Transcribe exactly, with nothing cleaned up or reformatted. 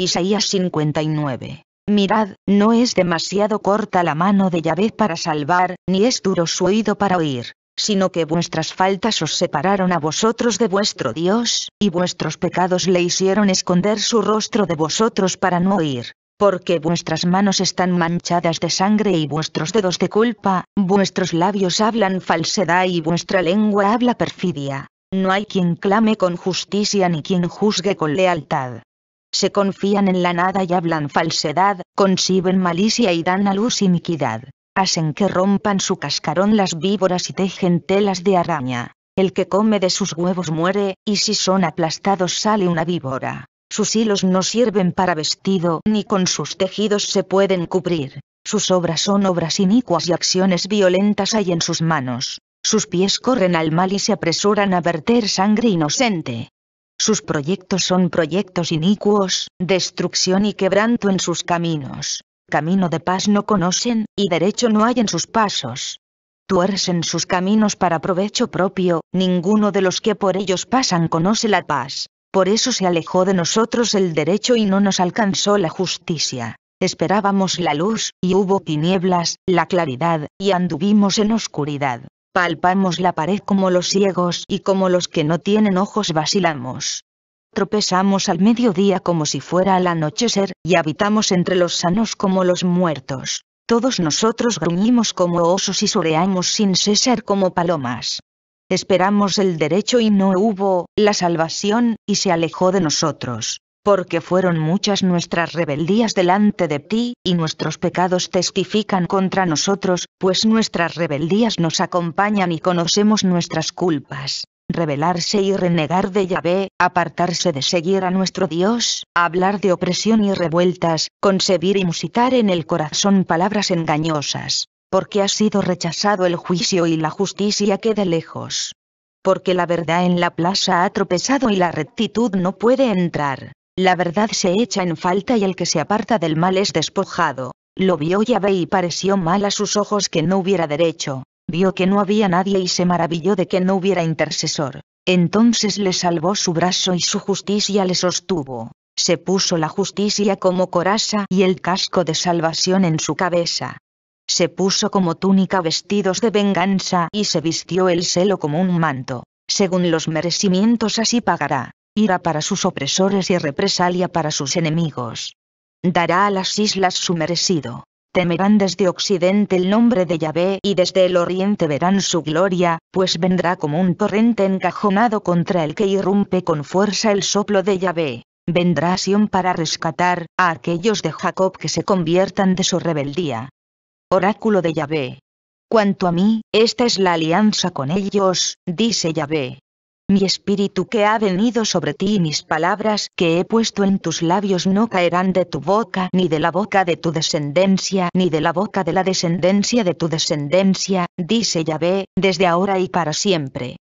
Isaías cincuenta y nueve. Mirad, no es demasiado corta la mano de Yahvé para salvar, ni es duro su oído para oír, sino que vuestras faltas os separaron a vosotros de vuestro Dios, y vuestros pecados le hicieron esconder su rostro de vosotros para no oír. Porque vuestras manos están manchadas de sangre y vuestros dedos de culpa, vuestros labios hablan falsedad y vuestra lengua habla perfidia. No hay quien clame con justicia ni quien juzgue con lealtad. Se confían en la nada y hablan falsedad, conciben malicia y dan a luz iniquidad. Hacen que rompan su cascarón las víboras y tejen telas de araña. El que come de sus huevos muere, y si son aplastados sale una víbora. Sus hilos no sirven para vestido, ni con sus tejidos se pueden cubrir. Sus obras son obras inicuas y acciones violentas hay en sus manos. Sus pies corren al mal y se apresuran a verter sangre inocente. Sus proyectos son proyectos inicuos, destrucción y quebranto en sus caminos. Camino de paz no conocen, y derecho no hay en sus pasos. Tuercen sus caminos para provecho propio, ninguno de los que por ellos pasan conoce la paz. Por eso se alejó de nosotros el derecho y no nos alcanzó la justicia. Esperábamos la luz, y hubo tinieblas, la claridad, y anduvimos en oscuridad. Palpamos la pared como los ciegos y como los que no tienen ojos vacilamos. Tropezamos al mediodía como si fuera al anochecer, y habitamos entre los sanos como los muertos. Todos nosotros gruñimos como osos y soreamos sin cesar como palomas. Esperamos el derecho y no hubo, la salvación, y se alejó de nosotros. Porque fueron muchas nuestras rebeldías delante de ti, y nuestros pecados testifican contra nosotros, pues nuestras rebeldías nos acompañan y conocemos nuestras culpas. Rebelarse y renegar de Yahvé, apartarse de seguir a nuestro Dios, hablar de opresión y revueltas, concebir y musitar en el corazón palabras engañosas. Porque ha sido rechazado el juicio y la justicia queda lejos. Porque la verdad en la plaza ha tropezado y la rectitud no puede entrar. La verdad se echa en falta y el que se aparta del mal es despojado. Lo vio Yahvé y pareció mal a sus ojos que no hubiera derecho. Vio que no había nadie y se maravilló de que no hubiera intercesor. Entonces le salvó su brazo y su justicia le sostuvo. Se puso la justicia como coraza y el casco de salvación en su cabeza. Se puso como túnica vestidos de venganza y se vistió el celo como un manto. Según los merecimientos así pagará. Ira para sus opresores y represalia para sus enemigos. Dará a las islas su merecido. Temerán desde occidente el nombre de Yahvé y desde el oriente verán su gloria, pues vendrá como un torrente encajonado contra el que irrumpe con fuerza el soplo de Yahvé. Vendrá a Sión para rescatar a aquellos de Jacob que se conviertan de su rebeldía. Oráculo de Yahvé. Cuanto a mí, esta es la alianza con ellos, dice Yahvé. Mi espíritu que ha venido sobre ti y mis palabras que he puesto en tus labios no caerán de tu boca ni de la boca de tu descendencia ni de la boca de la descendencia de tu descendencia, dice Yahvé, desde ahora y para siempre.